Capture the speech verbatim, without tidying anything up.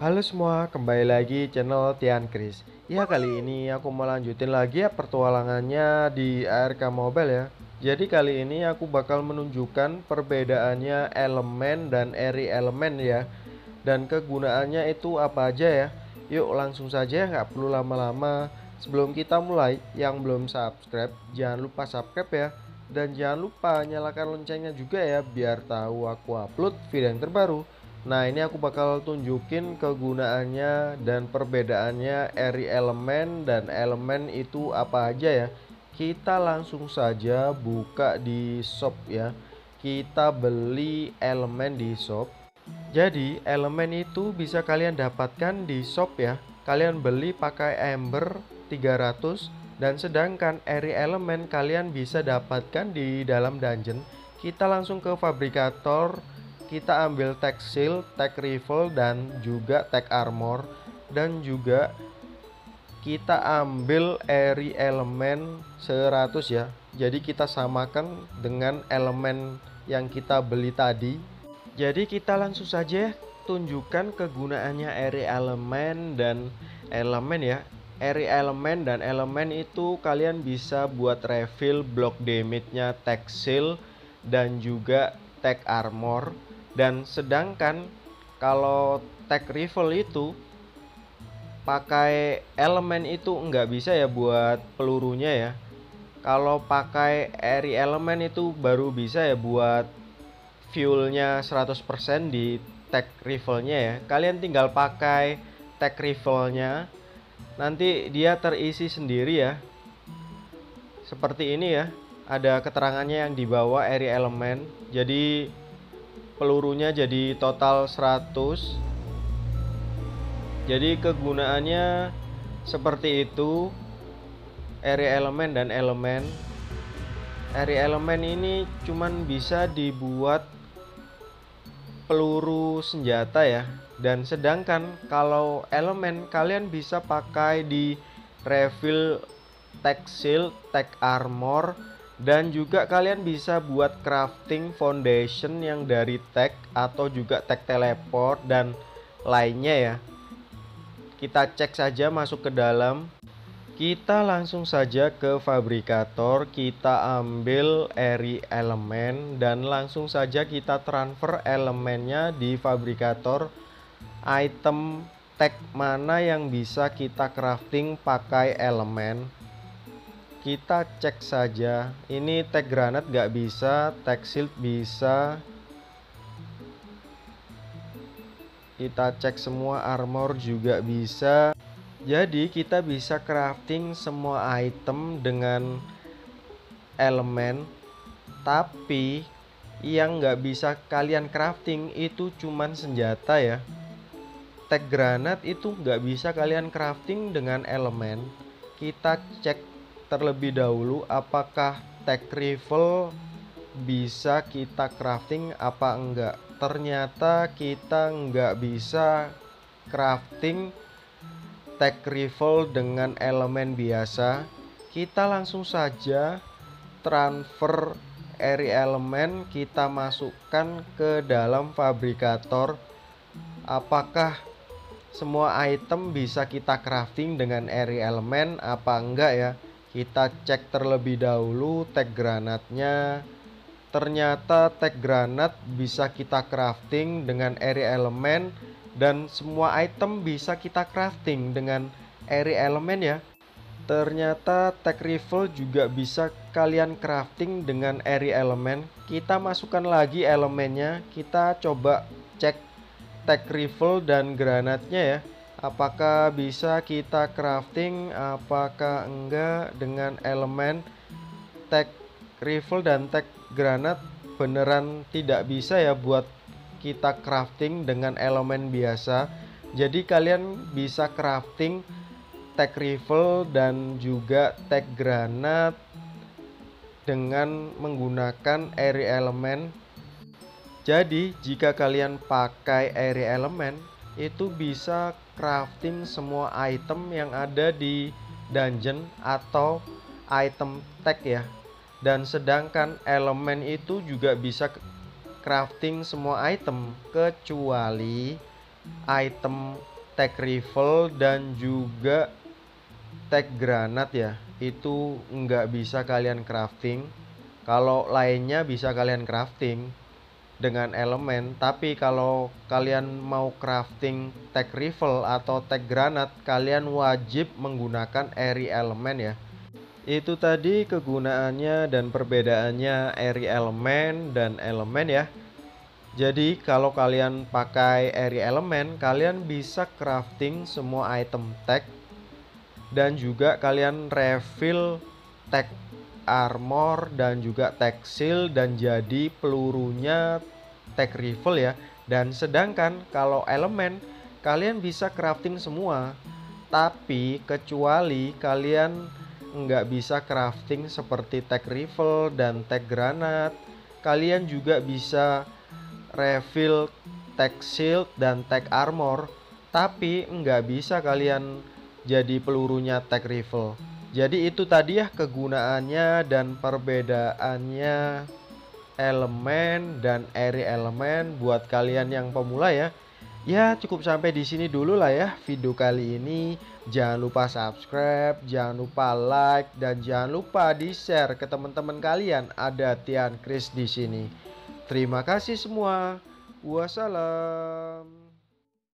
Halo semua, kembali lagi channel Tian Chriss. Ya, kali ini aku mau lanjutin lagi ya pertualangannya di A R K Mobile ya. Jadi kali ini aku bakal menunjukkan perbedaannya elemen dan EERIE elemen ya. Dan kegunaannya itu apa aja ya. Yuk langsung saja, nggak perlu lama-lama. Sebelum kita mulai, yang belum subscribe jangan lupa subscribe ya. Dan jangan lupa nyalakan loncengnya juga ya, biar tahu aku upload video yang terbaru. Nah, ini aku bakal tunjukin kegunaannya dan perbedaannya EERIE elemen dan elemen itu apa aja ya. Kita langsung saja buka di shop ya. Kita beli elemen di shop. Jadi elemen itu bisa kalian dapatkan di shop ya. Kalian beli pakai ember tiga ratus, dan sedangkan EERIE elemen kalian bisa dapatkan di dalam dungeon. Kita langsung ke fabrikator. Kita ambil Tek Shield, Tek Rifle, dan juga Tek Armor. Dan juga kita ambil EERIE elemen seratus ya. Jadi kita samakan dengan elemen yang kita beli tadi. Jadi kita langsung saja tunjukkan kegunaannya EERIE elemen dan elemen ya. EERIE elemen dan elemen itu kalian bisa buat refill block damage-nya Tek Shield dan juga Tek Armor. Dan sedangkan kalau Tek Rifle itu pakai elemen itu nggak bisa ya buat pelurunya ya. Kalau pakai EERIE elemen itu baru bisa ya buat fuelnya seratus persen di Tek Rifle-nya ya. Kalian tinggal pakai Tek Rifle-nya, nanti dia terisi sendiri ya. Seperti ini ya, ada keterangannya yang di bawah EERIE elemen. Jadi pelurunya jadi total seratus. Jadi kegunaannya seperti itu EERIE elemen dan elemen. EERIE elemen ini cuman bisa dibuat peluru senjata ya. Dan sedangkan kalau elemen kalian bisa pakai di refill Tek Shield, Tek Armor, dan juga kalian bisa buat crafting foundation yang dari tag atau juga tag teleport dan lainnya ya. Kita cek saja masuk ke dalam. Kita langsung saja ke fabrikator. Kita ambil EERIE elemen dan langsung saja kita transfer elemennya di fabrikator. Item tag mana yang bisa kita crafting pakai elemen, kita cek saja. Ini Tek Granat gak bisa, Tek Shield bisa. Kita cek semua, armor juga bisa. Jadi kita bisa crafting semua item dengan elemen. Tapi yang gak bisa kalian crafting itu cuman senjata ya. Tek Granat itu gak bisa kalian crafting dengan elemen. Kita cek terlebih dahulu apakah Tek Rifle bisa kita crafting apa enggak. Ternyata kita enggak bisa crafting Tek Rifle dengan elemen biasa. Kita langsung saja transfer EERIE elemen, kita masukkan ke dalam fabrikator. Apakah semua item bisa kita crafting dengan EERIE elemen apa enggak ya. Kita cek terlebih dahulu Tek Granatnya. Ternyata Tek Granat bisa kita crafting dengan EERIE elemen. Dan semua item bisa kita crafting dengan EERIE elemen ya. Ternyata Tek Rifle juga bisa kalian crafting dengan EERIE elemen. Kita masukkan lagi elemennya. Kita coba cek Tek Rifle dan granatnya ya. Apakah bisa kita crafting, apakah enggak dengan elemen. Tek Rifle dan Tek Granat beneran tidak bisa ya buat kita crafting dengan elemen biasa. Jadi kalian bisa crafting Tek Rifle dan juga Tek Granat dengan menggunakan EERIE elemen. Jadi jika kalian pakai EERIE elemen, itu bisa crafting semua item yang ada di dungeon atau item tag ya. Dan sedangkan elemen itu juga bisa crafting semua item kecuali item Tek Rifle dan juga Tek Granat ya, itu nggak bisa kalian crafting. Kalau lainnya bisa kalian crafting dengan elemen, tapi kalau kalian mau crafting Tek Rifle atau Tek Granat, kalian wajib menggunakan EERIE Element ya. Itu tadi kegunaannya dan perbedaannya EERIE Element dan elemen ya. Jadi kalau kalian pakai EERIE Element, kalian bisa crafting semua item tag dan juga kalian refill Tek Armor dan juga Tek Shield dan jadi pelurunya Tek Rifle ya. Dan sedangkan kalau elemen, kalian bisa crafting semua, tapi kecuali kalian nggak bisa crafting seperti Tek Rifle dan Tek Granat. Kalian juga bisa refill Tek Shield dan Tek Armor, tapi nggak bisa kalian jadi pelurunya Tek Rifle. Jadi itu tadi ya kegunaannya dan perbedaannya elemen dan EERIE Element buat kalian yang pemula ya. Ya, cukup sampai di sini dulu lah ya video kali ini. Jangan lupa subscribe, jangan lupa like, dan jangan lupa di-share ke teman-teman kalian. Ada Tian Chriss di sini. Terima kasih semua. Wassalam.